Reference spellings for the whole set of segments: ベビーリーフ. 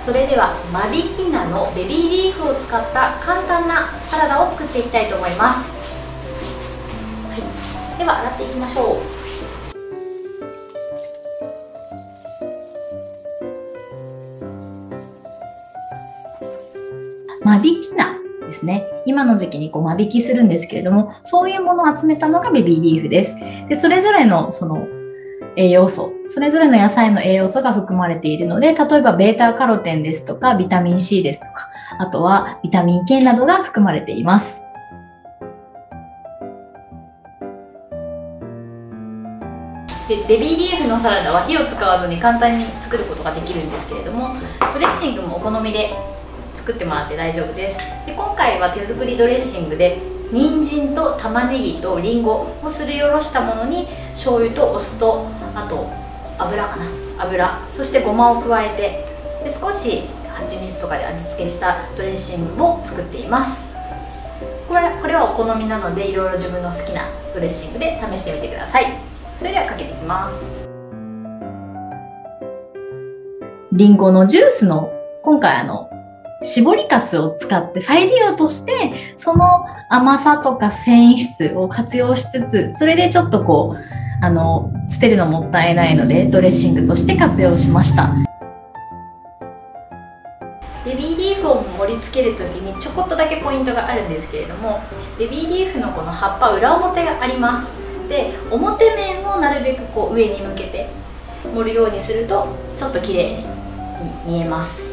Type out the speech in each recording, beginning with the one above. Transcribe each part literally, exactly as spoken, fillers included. それでは間引き菜のベビーリーフを使った簡単なサラダを作っていきたいと思います。はい、では洗っていきましょう。間引き菜ですね。今の時期にこう間引きするんですけれども、そういうものを集めたのがベビーリーフです。で、それぞれのその栄養素、それぞれの野菜の栄養素が含まれているので、例えばベータカロテンですとかビタミン C ですとか、あとはビタミン ケー などが含まれています。でベビーリーフのサラダは火を使わずに簡単に作ることができるんですけれども、ドレッシングもお好みで作ってもらって大丈夫です。で今回は手作りドレッシングで人参と玉ねぎとりんごをすりおろしたものに醤油とお酢とあと油かな油そしてごまを加えて、で少し蜂蜜とかで味付けしたドレッシングも作っています。これ、これはお好みなのでいろいろ自分の好きなドレッシングで試してみてください。それではかけていきます。りんごのジュースの今回あの絞りかすを使って再利用としてその甘さとか繊維質を活用しつつ、それでちょっとこうあの捨てるのもったいないのでドレッシングとして活用しました。ベビーリーフを盛り付ける時にちょこっとだけポイントがあるんですけれども、ベビーリーフのこの葉っぱ裏表があります。で表面をなるべくこう上に向けて盛るようにするとちょっと綺麗に見えます。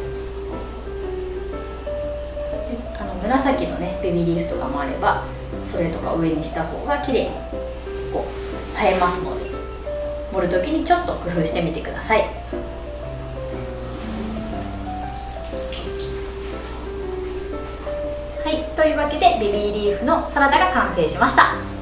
紫のねベビーリーフとかもあればそれとか上にした方が綺麗にこう映えますので、盛る時にちょっと工夫してみてください。はい、というわけでベビーリーフのサラダが完成しました。